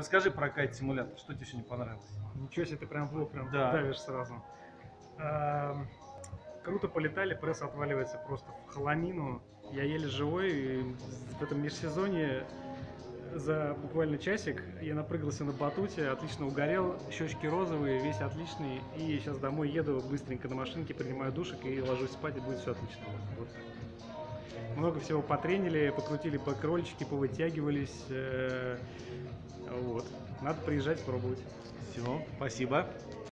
Расскажи про кайт-симулятор, что тебе еще не понравилось? Ничего себе, ты прям в лоб прям давишь сразу. Круто полетали, пресс отваливается просто в хламину. Я еле живой, и в этом межсезонье за буквально часик я напрыгался на батуте, отлично угорел, щечки розовые, весь отличный. И сейчас домой еду быстренько на машинке, принимаю душик и ложусь спать, и будет все отлично. Вот так. Много всего потренили, покрутили бэкрольчики, повытягивались. Вот. Надо приезжать, пробовать. Все, спасибо.